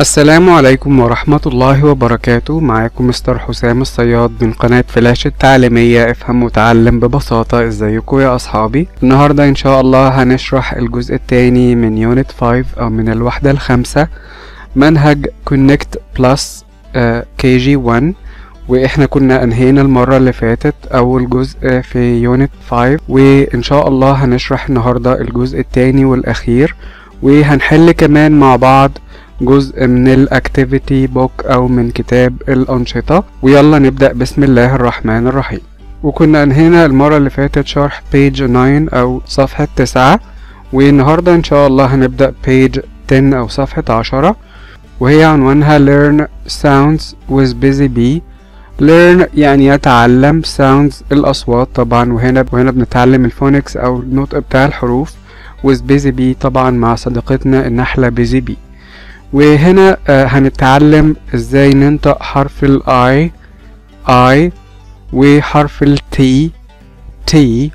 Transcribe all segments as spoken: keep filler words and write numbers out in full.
السلام عليكم ورحمة الله وبركاته. معاكم مستر حسام الصياد من قناة فلاش التعليميه، افهم وتعلم ببساطة. ازيكم يا اصحابي؟ النهاردة ان شاء الله هنشرح الجزء الثاني من يونت خمسة او من الوحدة الخامسة منهج كونكت بلس كي جي واحد. واحنا كنا انهينا المرة اللي فاتت اول جزء في يونت خمسة، وان شاء الله هنشرح النهاردة الجزء الثاني والاخير، وهنحل كمان مع بعض جزء من الاكتيفيتي بوك او من كتاب الانشطه. ويلا نبدا بسم الله الرحمن الرحيم. وكنا انهينا المره اللي فاتت شرح بيج تسعة او صفحه تسعة، والنهارده ان شاء الله هنبدا بيج عشرة او صفحه عشرة، وهي عنوانها learn sounds with بيزيبي. learn يعني يتعلم، sounds الاصوات طبعا، وهنا وهنا بنتعلم الفونكس او النطق بتاع الحروف، with بيزيبي طبعا مع صديقتنا النحله بيزيبي. وهنا هنتعلم ازاي ننطق حرف الاي اي وحرف التي تي.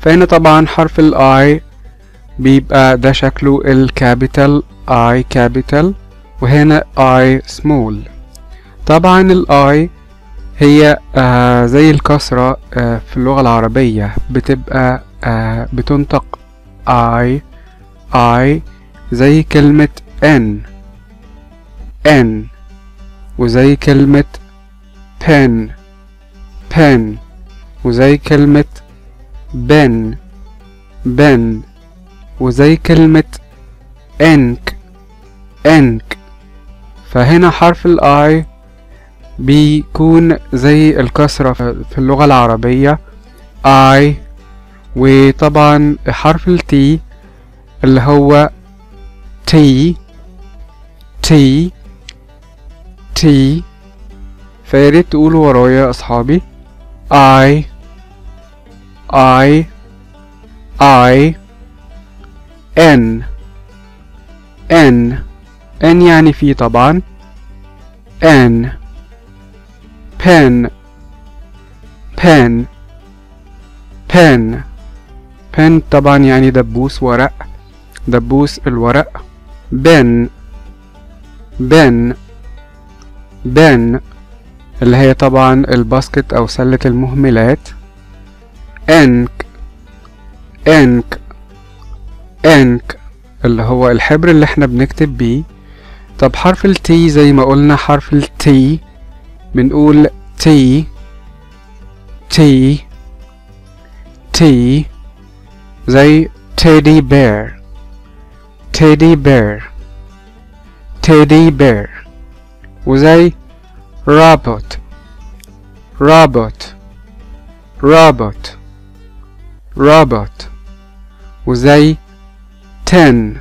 فهنا طبعا حرف الاي بيبقى ده شكله الكابيتال اي كابيتال، وهنا اي سمول. طبعا الاي هي زي الكسرة في اللغة العربية، بتبقى بتنطق اي اي زي كلمة ان ان، وزي كلمة pen pen، وزي كلمة ben ben، وزي كلمة انك انك. فهنا حرف الاي بيكون زي الكسرة في اللغة العربية اي، وطبعا حرف التي اللي هو تي تي تي. فياريت تقولوا ورايا يا اصحابي اي اي اي ان ان ان يعني في طبعا ان بن بن بن بن طبعا يعني دبوس ورق، دبوس الورق. بن بن بن اللي هي طبعا الباسكت او سلة المهملات. انك انك انك اللي هو الحبر اللي احنا بنكتب بيه. طب حرف التي زي ما قلنا حرف التي بنقول تي تي تي زي تيدي بير تيدي بير تيدي بير، وزي روبوت روبوت روبوت روبوت، وزي تن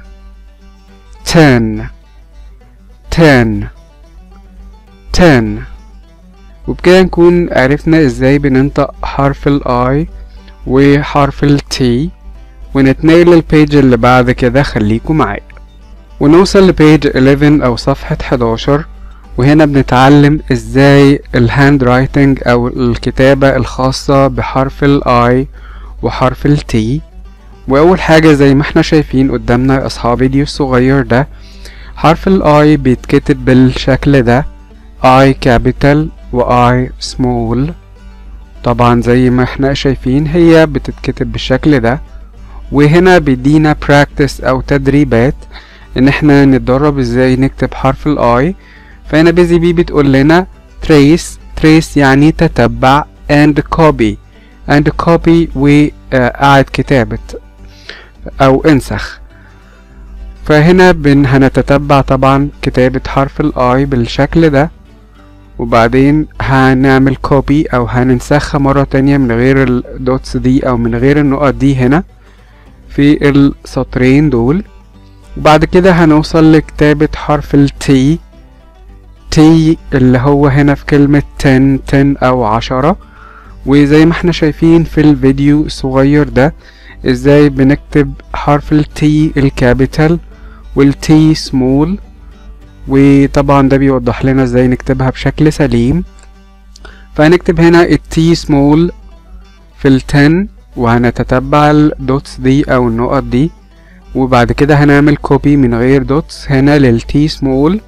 تن تن تن. وبكده نكون عرفنا ازاي بننطق حرف الاي وحرف التي، ونتنقل للبيج اللي بعد كده. خليكوا معايا ونوصل لبيج إحداشر او صفحة حداشر، وهنا بنتعلم ازاي الهاند رايتنج او الكتابة الخاصة بحرف الاي وحرف التي. واول حاجة زي ما احنا شايفين قدامنا يا اصحاب الفيديو الصغير ده، حرف الاي بيتكتب بالشكل ده اي كابيتال واي سمول طبعا زي ما احنا شايفين، هي بتتكتب بالشكل ده. وهنا بيدينا براكتس او تدريبات ان احنا نتدرب ازاي نكتب حرف الاي. فهنا بيزيبي بتقول لنا تريس تريس يعني تتبع، اند كوبي اند كوبي واعد كتابة او انسخ. فهنا بن هنتتبع طبعا كتابة حرف الاي بالشكل ده، وبعدين هنعمل كوبي او هننسخها مرة تانية من غير الدوتس دي او من غير النقط دي هنا في السطرين دول. وبعد كده هنوصل لكتابة حرف التي تي اللي هو هنا في كلمة تن تن او عشرة، وزي ما احنا شايفين في الفيديو الصغير ده ازاي بنكتب حرف التي الكابيتال والتي سمول. وطبعا ده بيوضح لنا ازاي نكتبها بشكل سليم. فهنكتب هنا التي سمول في التن، وهنتتبع الدوتس دي او النقط دي، وبعد كده هنعمل كوبي من غير دوتس هنا للتي سمول،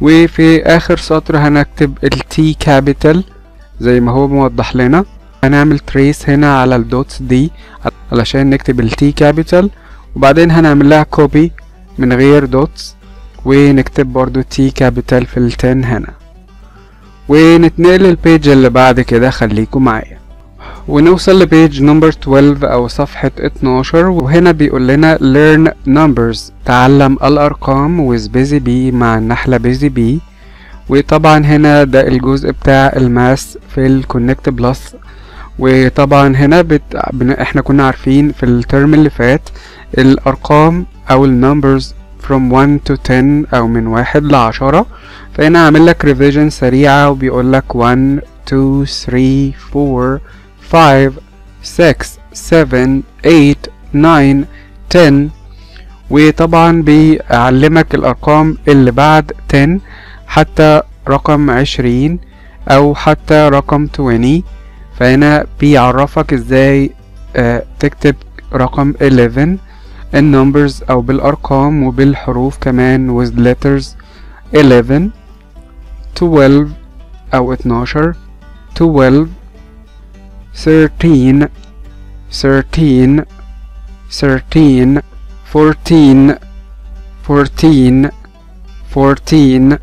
وفي اخر سطر هنكتب التي كابيتال زي ما هو موضح لنا. هنعمل تريس هنا على الدوتس دي علشان نكتب التي كابيتال، وبعدين هنعمل لها كوبي من غير دوتس ونكتب برضو تي كابيتال في التن هنا، ونتنقل البيج اللي بعد كده. خليكم معايا ونوصل لبيج نمبر اتناشر او صفحة اتناشر، وهنا بيقول لنا learn numbers تعلم الارقام with بيزيبي مع النحلة بيزيبي. وطبعا هنا ده الجزء بتاع الماس في الكونكت بلس، وطبعا هنا بت... احنا كنا عارفين في الترم اللي فات الارقام او النمبرز from one to ten او من واحد لعشرة، فهنا عامل لك ريفيجن سريعة وبيقول لك one two three four five six seven eight nine ten. وطبعا بيعلمك الارقام اللي بعد عشرة حتى رقم عشرين او حتى رقم عشرين، فهنا بيعرفك ازاي آه تكتب رقم eleven النمبرز او بالارقام وبالحروف كمان with letters eleven twelve او اتناشر twelve thirteen thirteen thirteen fourteen fourteen fourteen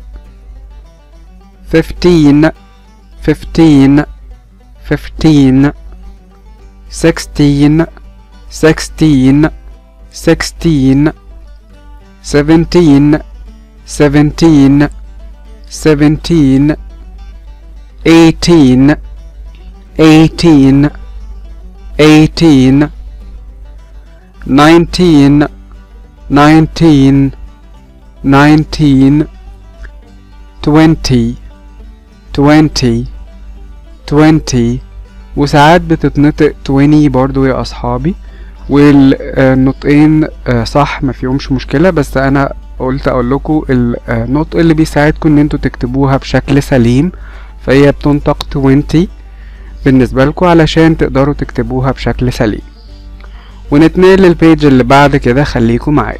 fifteen fifteen fifteen sixteen sixteen sixteen seventeen seventeen seventeen eighteen eighteen eighteen nineteen nineteen nineteen twenty twenty twenty. وساعات بتتنطق twenty برضو يا اصحابي، والنطقين صح ما فيهمش مشكلة، بس انا قلت اقول لكم النطق اللي بيساعدكم ان انتوا تكتبوها بشكل سليم، فهي بتنطق عشرين بالنسبة لكم علشان تقدروا تكتبوها بشكل سليم. ونتنقل للبيج اللي بعد كده. خليكم معايا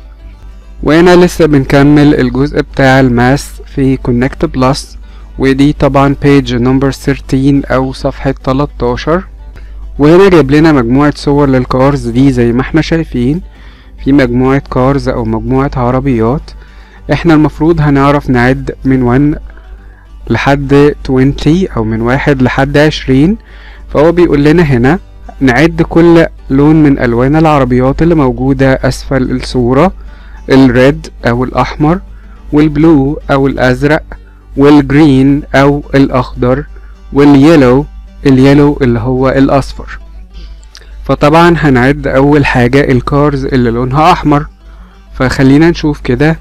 وهنا لسه بنكمل الجزء بتاع الماس في كونكت بلس، ودي طبعا بيج نمبر تلتاشر او صفحة تلتاشر. وهنا جايب لنا مجموعة صور للكارز دي زي ما احنا شايفين، في مجموعة كارز او مجموعة عربيات. احنا المفروض هنعرف نعد من واحد لحد عشرين او من واحد لحد عشرين، فهو بيقول لنا هنا نعد كل لون من الوان العربيات اللي موجودة اسفل الصورة، الريد او الاحمر والبلو او الازرق والجرين او الاخضر واليلو اليلو اللي هو الاصفر. فطبعا هنعد اول حاجة الكارز اللي لونها احمر، فخلينا نشوف كده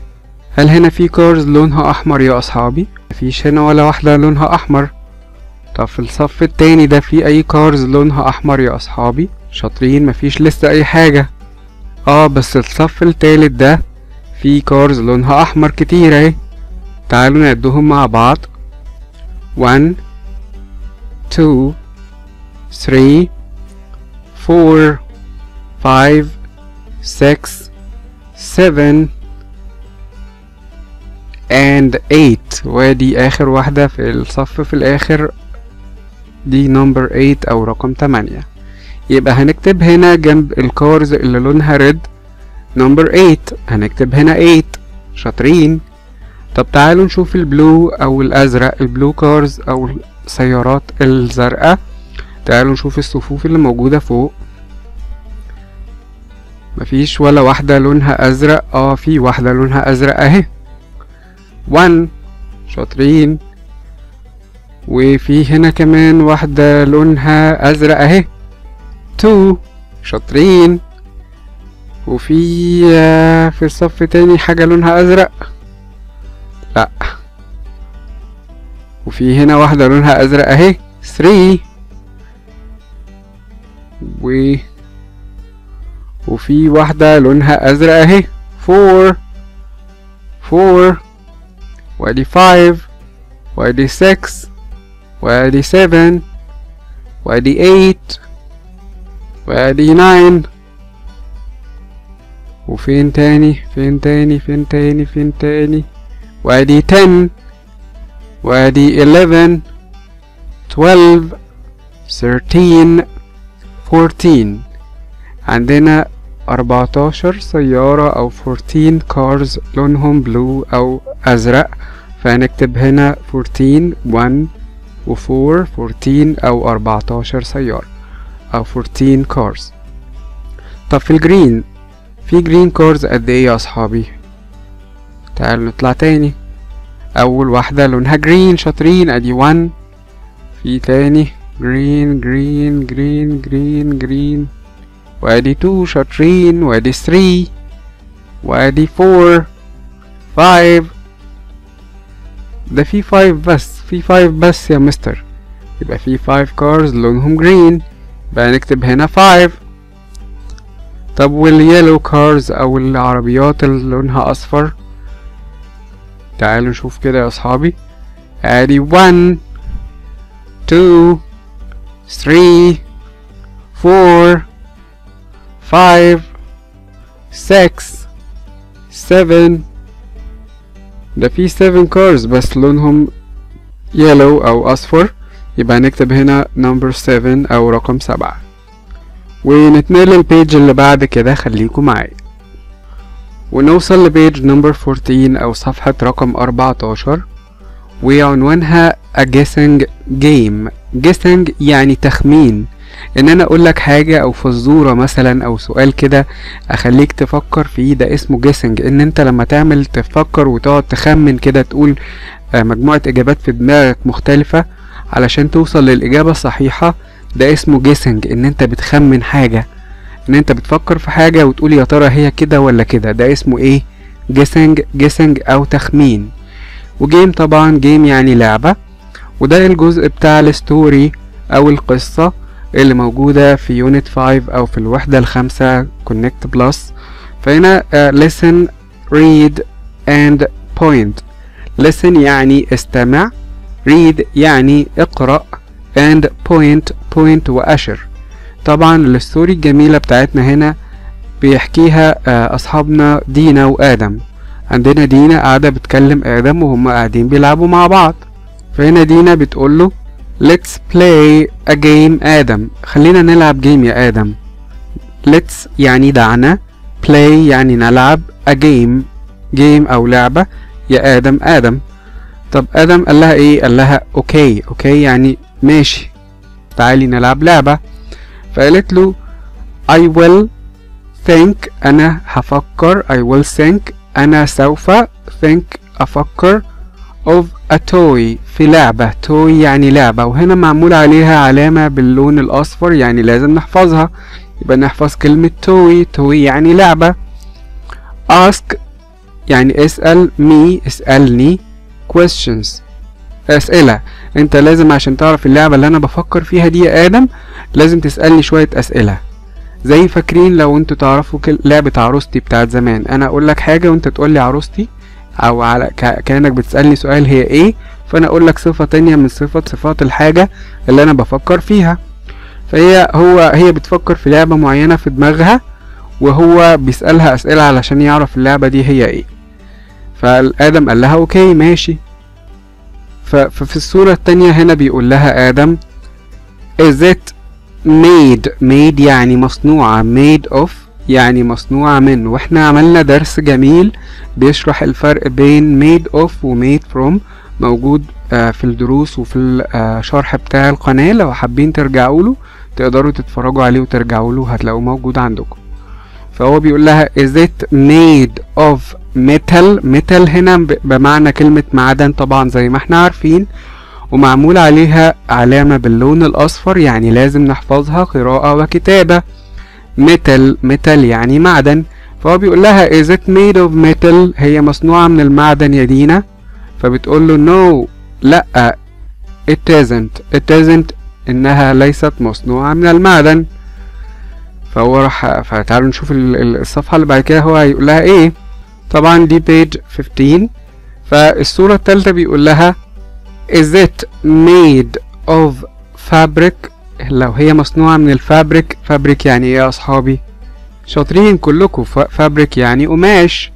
هل هنا في كارز لونها احمر يا اصحابي؟ مفيش هنا ولا واحدة لونها احمر. طب في الصف التاني ده في اي كارز لونها احمر يا اصحابي؟ شاطرين، مفيش لسه اي حاجة. اه بس الصف التالت ده في كارز لونها احمر كتير اهي، تعالوا نعدهم مع بعض. one two three four five six seven and eight، ودي اخر واحدة في الصف في الاخر، دي نمبر تمانية او رقم تمانية. يبقى هنكتب هنا جنب الكارز اللي لونها ريد نمبر تمانية، هنكتب هنا تمانية. شاطرين. طب تعالوا نشوف البلو او الازرق، البلو كارز او السيارات الزرقاء، تعالوا نشوف الصفوف اللي موجودة فوق. مفيش ولا واحدة لونها ازرق، اه في واحدة لونها ازرق اهي، واحد. شاطرين. وفي هنا كمان واحدة لونها ازرق اهي، اتنين. شاطرين. وفي في الصف تاني حاجة لونها ازرق، لا، وفي هنا واحدة لونها ازرق اهي، تلاتة. و وفي واحدة لونها ازرق اهي، أربعة أربعة، وادي خمسة، وادي ستة، وادي سبعة، وادي تمانية، وادي تسعة، وفين تاني فين تاني فين تاني فين تاني وادي عشرة وادي eleven twelve thirteen fourteen. عندنا أربعتاشر سيارة أو fourteen cars لونهم بلو أو أزرق، فهنكتب هنا fourteen one و four fourteen أو أربعتاشر سيارة أو fourteen cars. طب في الجرين، في جرين كارز قد إيه يا أصحابي؟ تعالوا نطلع تاني. أول واحدة لونها جرين، شاطرين، أدي واحد. في تاني جرين جرين جرين جرين جرين وأدي اتنين، شاطرين، وأدي تلاتة وأدي أربعة خمسة. ده في خمسة بس، في خمسة بس يا مستر، يبقى في خمسة كارز لونهم جرين، بقى نكتب هنا خمسة. طب واليلو كارز أو العربيات اللي لونها أصفر، تعالوا نشوف كده يا أصحابي. أدي واحد اتنين تلاتة أربعة خمسة ستة سبعة. ده في سبعة كارز بس لونهم يلو أو أصفر، يبقى نكتب هنا نمبر سبعة أو رقم سبعة. ونتنقل البيج اللي بعد كده، خليكم معايا، ونوصل لبيج نمبر fourteen أو صفحة رقم أربعتاشر، وعنوانها A Guessing Game. Guessing يعني تخمين، إن أنا أقولك حاجة أو فزورة مثلا أو سؤال كده أخليك تفكر فيه، ده اسمه Guessing. إن أنت لما تعمل تفكر وتقعد تخمن كده، تقول مجموعة إجابات في دماغك مختلفة علشان توصل للإجابة الصحيحة، ده اسمه جيسنج. ان انت بتخمن حاجة، ان انت بتفكر في حاجة وتقول يا ترى هي كده ولا كده، ده اسمه ايه؟ جيسنج، جيسنج او تخمين. وجيم طبعا، جيم يعني لعبة، وده الجزء بتاع الستوري او القصة اللي موجودة في يونت خمسة او في الوحدة الخامسة كونكت بلس. فهنا listen read and point. listen يعني استمع، read يعني اقرأ، and point point وأشر. طبعا الستوري الجميلة بتاعتنا هنا بيحكيها أصحابنا دينا وآدم. عندنا دينا قاعدة بتكلم آدم وهم قاعدين بيلعبوا مع بعض، فهنا دينا بتقوله let's play a game آدم، خلينا نلعب جيم يا آدم. let's يعني دعنا، play يعني نلعب، a game جيم أو لعبة، يا آدم آدم. طب آدم قال لها إيه؟ قال لها أوكي، أوكي يعني ماشي، تعالي نلعب لعبة. فقالت له I will think، أنا هفكر، I will think أنا سوف، think أفكر، of a toy في لعبة، toy يعني لعبة، وهنا معمول عليها علامة باللون الأصفر يعني لازم نحفظها، يبقى نحفظ كلمة toy. toy يعني لعبة. ask يعني اسأل، me اسألني، questions أسئلة، أنت لازم عشان تعرف اللعبة اللي أنا بفكر فيها دي يا آدم لازم تسألني شوية أسئلة. زي فاكرين لو أنتوا تعرفوا لعبة عروستي بتاعت زمان، أنا أقولك حاجة وأنت تقولي عروستي، أو على كأنك بتسألني سؤال هي إيه، فأنا أقولك صفة تانية من صفة صفات الحاجة اللي أنا بفكر فيها. فهي هو هي بتفكر في لعبة معينة في دماغها، وهو بيسألها أسئلة علشان يعرف اللعبة دي هي إيه. فآدم قال لها أوكي ماشي. ففي الصورة التانية هنا بيقول لها آدم is it made، made يعني مصنوعة، made of يعني مصنوعة من، واحنا عملنا درس جميل بيشرح الفرق بين made of و made from، موجود في الدروس وفي الشرح بتاع القناة، لو حابين ترجعوا له تقدروا تتفرجوا عليه وترجعوا له، هتلاقوه موجود عندكم. فهو بيقول لها is it made of metal، metal هنا بمعنى كلمة معدن طبعا زي ما احنا عارفين، ومعمول عليها علامة باللون الأصفر يعني لازم نحفظها قراءة وكتابة، metal metal يعني معدن. فهو بيقول لها is it made of metal، هي مصنوعة من المعدن يا دينا؟ فبتقول له no، لأ it isn't، it isn't إنها ليست مصنوعة من المعدن. فهو راح، فتعالوا نشوف الصفحة اللي بعد كده هو هيقول لها ايه. طبعا دي بيج خمستاشر. فالصورة التالتة بيقول لها is it made of fabric، لو هي مصنوعة من الفابريك، فابريك يعني ايه يا اصحابي؟ شاطرين كلكم. فابريك يعني قماش،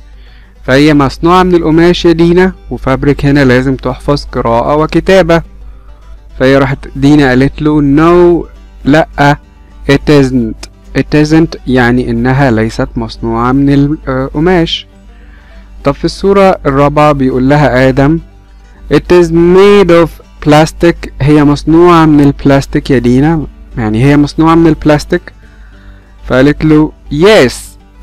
فهي مصنوعة من القماش يا دينا، وفابريك هنا لازم تحفظ قراءة وكتابة. فهي راحت دينا قالت له no، لأ، it isn't. it isn't يعني انها ليست مصنوعة من القماش. طب في الصورة الرابعة بيقول لها آدم it is made of plastic، هي مصنوعة من البلاستيك يا دينا، يعني هي مصنوعة من البلاستيك. فقالت له yes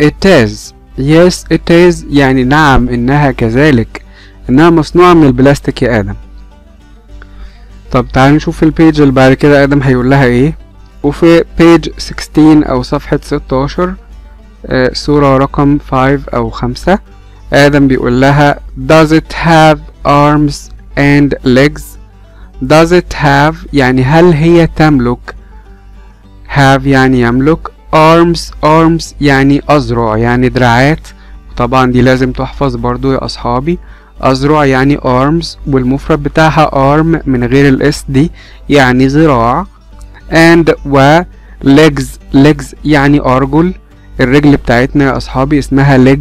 it is، yes it is يعني نعم انها كذلك، انها مصنوعة من البلاستيك يا آدم. طب تعالوا نشوف في البيج اللي بعد كده آدم هيقول لها ايه. وفي بيج ستاشر او صفحة ستاشر آه صورة رقم خمسة او خمسة، آدم بيقول لها does it have arms and legs. does it have يعني هل هي تملك، have يعني يملك، arms arms يعني أذرع يعني دراعات، وطبعا دي لازم تحفظ برضو يا أصحابي. أذرع يعني arms، والمفرد بتاعها arm من غير الاس دي يعني ذراع، and و legs legs يعني أرجل. الرجل بتاعتنا يا أصحابي اسمها leg،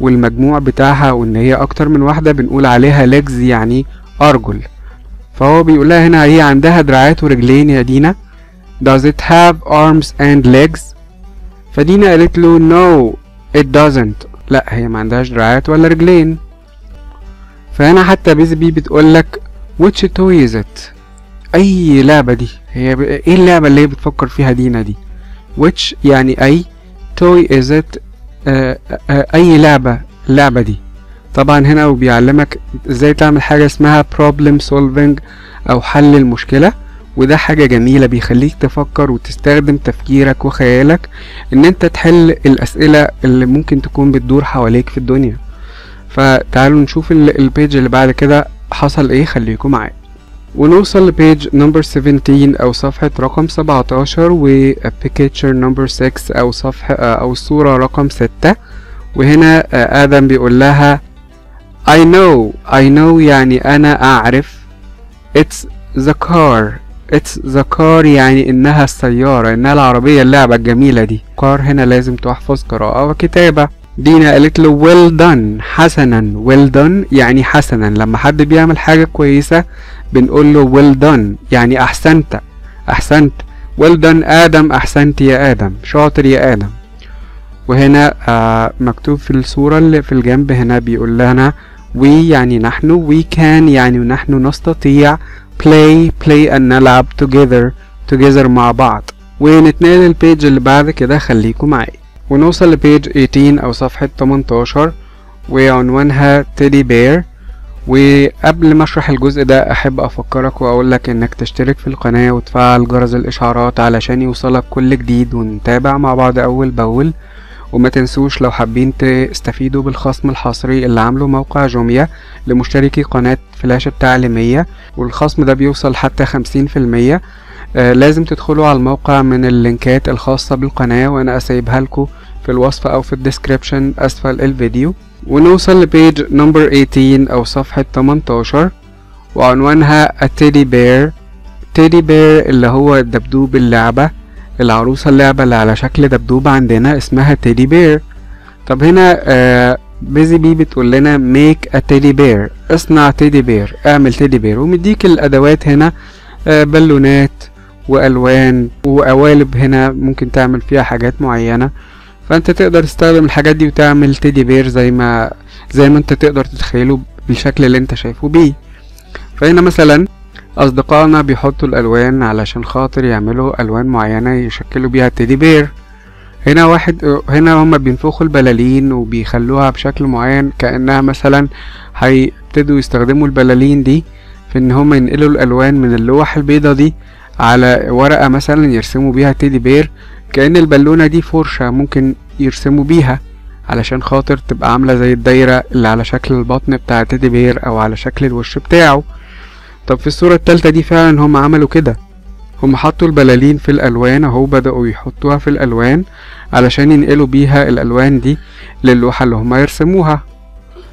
والمجموع بتاعها وان هي اكتر من واحدة بنقول عليها legs يعني ارجل. فهو بيقولها هنا هي عندها دراعات ورجلين يا دينا. does it have arms and legs؟ فدينا قالت له no it doesn't، لا هي ما عندهاش دراعات ولا رجلين. فهنا حتى بيزيبي بتقولك which toy is it، اي لعبة دي، هي ب... ايه اللعبة اللي هي بتفكر فيها دينا دي. which يعني اي، toy is it آآ آآ اي لعبة، اللعبة دي. طبعا هنا وبيعلمك ازاي تعمل حاجة اسمها problem solving او حل المشكلة، وده حاجة جميلة بيخليك تفكر وتستخدم تفكيرك وخيالك ان انت تحل الاسئلة اللي ممكن تكون بتدور حواليك في الدنيا. فتعالوا نشوف البيج اللي بعد كده حصل ايه، خليكم معايا. ونوصل لبيج نمبر سبعتاشر او صفحة رقم سبعتاشر، و picture نمبر ستة او صفحة او الصورة رقم ستة. وهنا آدم بيقول لها I know I know يعني انا اعرف، it's the car it's the car يعني انها السيارة، انها العربية اللعبة الجميلة دي. car هنا لازم تحفظ قراءة وكتابة. دينا قالت له well done، حسنا، well done يعني حسنا، لما حد بيعمل حاجة كويسة بنقول له well done يعني أحسنت، أحسنت، well done آدم، أحسنت يا آدم، شاطر يا آدم. وهنا آه مكتوب في الصورة اللي في الجنب هنا بيقول لنا we يعني نحن، we can يعني نحن نستطيع، play play أن نلعب، together together مع بعض. ونتنقل البيج اللي بعد كده، خليكم معايا. ونوصل لبيج تمنتاشر أو صفحة تمنتاشر، وعنوانها تيدي بير. وقبل ما اشرح الجزء ده احب افكرك واقولك انك تشترك في القناة وتفعل جرس الاشعارات علشان يوصلك كل جديد، ونتابع مع بعض اول باول. وما تنسوش لو حابين تستفيدوا بالخصم الحصري اللي عامله موقع جوميا لمشتركي قناة فلاش التعليمية، والخصم ده بيوصل حتى خمسين في المية. آه لازم تدخلوا على الموقع من اللينكات الخاصة بالقناة، وانا اسيبها لكم في الوصف او في الديسكريبشن اسفل الفيديو. ونوصل لبيج نمبر تمنتاشر او صفحة تمنتاشر، وعنوانها التيدي بير. تيدي بير اللي هو دبدوب اللعبة، العروسة اللعبة اللي على شكل دبدوب عندنا اسمها تيدي بير. طب هنا آه بيزيبي بتقول لنا make a teddy bear، اصنع تيدي بير، اعمل تيدي بير. ومديك الادوات هنا آه بالونات والوان وقوالب، هنا ممكن تعمل فيها حاجات معينة، فانت تقدر تستخدم الحاجات دي وتعمل تيدي بير زي ما زي ما انت تقدر تتخيله بالشكل اللي انت شايفه بيه. فهنا مثلا اصدقائنا بيحطوا الالوان علشان خاطر يعملوا الوان معينه يشكلوا بيها التيدي بير. هنا واحد هنا هما بينفخوا البلالين وبيخلوها بشكل معين، كانها مثلا هيبتدوا يستخدموا البلالين دي في ان هما ينقلوا الالوان من اللوح البيضه دي على ورقه مثلا يرسموا بيها تيدي بير، كأن البالونة دي فرشة ممكن يرسموا بيها علشان خاطر تبقى عاملة زي الدايرة اللي على شكل البطن بتاع التيدي بير او على شكل الوش بتاعه. طب في الصورة التالتة دي فعلا هم عملوا كده، هم حطوا البلالين في الالوان اهو، بدأوا يحطوها في الالوان علشان ينقلوا بيها الالوان دي للوحة اللي هم يرسموها.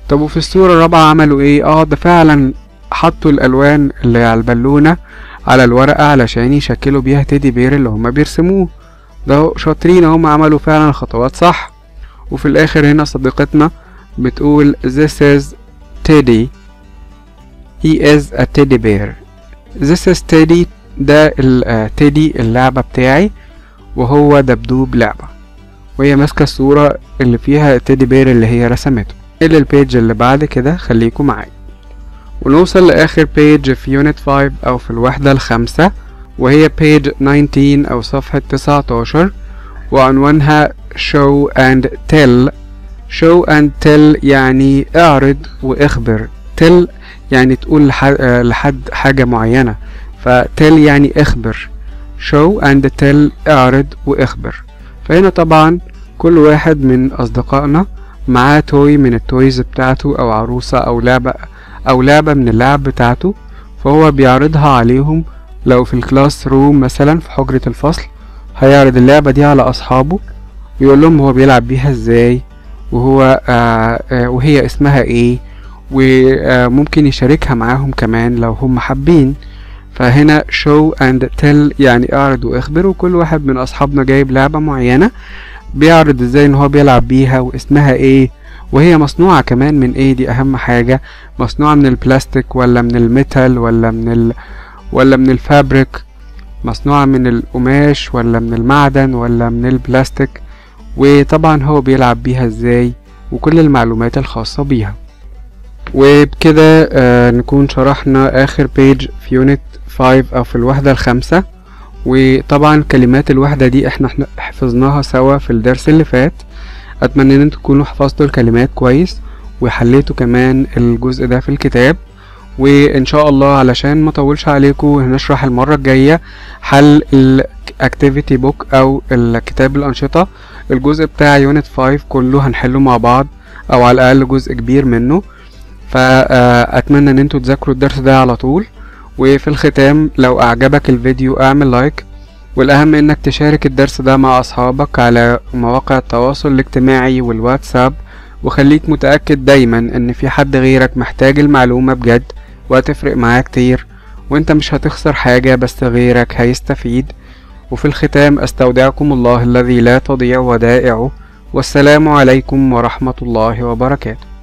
طب وفي الصورة الرابعة عملوا ايه؟ اه ده فعلا حطوا الالوان اللي على البالونة على الورقة علشان يشكلوا بيها تيدي بير اللي هم بيرسموه. ده شاطرين هم، عملوا فعلا خطوات صح. وفي الاخر هنا صديقتنا بتقول this is teddy he is a teddy bear. this is teddy ده التيدي اللعبة بتاعي، وهو دبدوب لعبة، وهي ماسكة الصورة اللي فيها التيدي بير اللي هي رسمته. نقل البيج اللي بعد كده، خليكم معايا ونوصل لآخر بيج في يونت خمسة أو في الوحدة الخامسة، وهي بيج تسعتاشر أو صفحة تسعتاشر، وعنوانها show and tell. show and tell يعني اعرض واخبر، tell يعني تقول لحد حاجة معينة، فتل يعني اخبر، show and tell اعرض واخبر. فهنا طبعا كل واحد من اصدقائنا معاه توي من التويز بتاعته او عروسة او لعبة او لعبة من اللعب بتاعته، فهو بيعرضها عليهم. لو في الكلاس روم مثلا في حجرة الفصل هيعرض اللعبة دي على اصحابه، يقول لهم هو بيلعب بيها ازاي، وهو آآ آآ وهي اسمها ايه، وممكن يشاركها معاهم كمان لو هم حابين. فهنا show and tell يعني اعرض واخبر، وكل واحد من اصحابنا جايب لعبة معينة بيعرض ازاي ان هو بيلعب بيها واسمها ايه، وهي مصنوعة كمان من ايه، دي اهم حاجة، مصنوعة من البلاستيك ولا من الميتال ولا من ال... ولا من الفابريك، مصنوعة من القماش ولا من المعدن ولا من البلاستيك، وطبعا هو بيلعب بيها ازاي، وكل المعلومات الخاصة بيها. وبكده آه نكون شرحنا اخر بيج في يونت خمسة او في الوحدة الخامسة. وطبعا كلمات الوحدة دي احنا حفظناها سوا في الدرس اللي فات، اتمنى ان انتوا تكونوا حفظتوا الكلمات كويس وحليتوا كمان الجزء ده في الكتاب. وان شاء الله علشان ما طولش عليكم هنشرح المرة الجاية حل الاكتيفيتي بوك او الكتاب الانشطة، الجزء بتاع يونت خمسة كله هنحله مع بعض او على الاقل جزء كبير منه. فأتمنى ان انتوا تذاكروا الدرس ده على طول. وفي الختام لو اعجبك الفيديو اعمل لايك، والاهم انك تشارك الدرس ده مع اصحابك على مواقع التواصل الاجتماعي والواتساب، وخليك متأكد دايما ان في حد غيرك محتاج المعلومة بجد وهتفرق معاه كتير، وانت مش هتخسر حاجة بس غيرك هيستفيد. وفي الختام استودعكم الله الذي لا تضيع ودائعه، والسلام عليكم ورحمة الله وبركاته.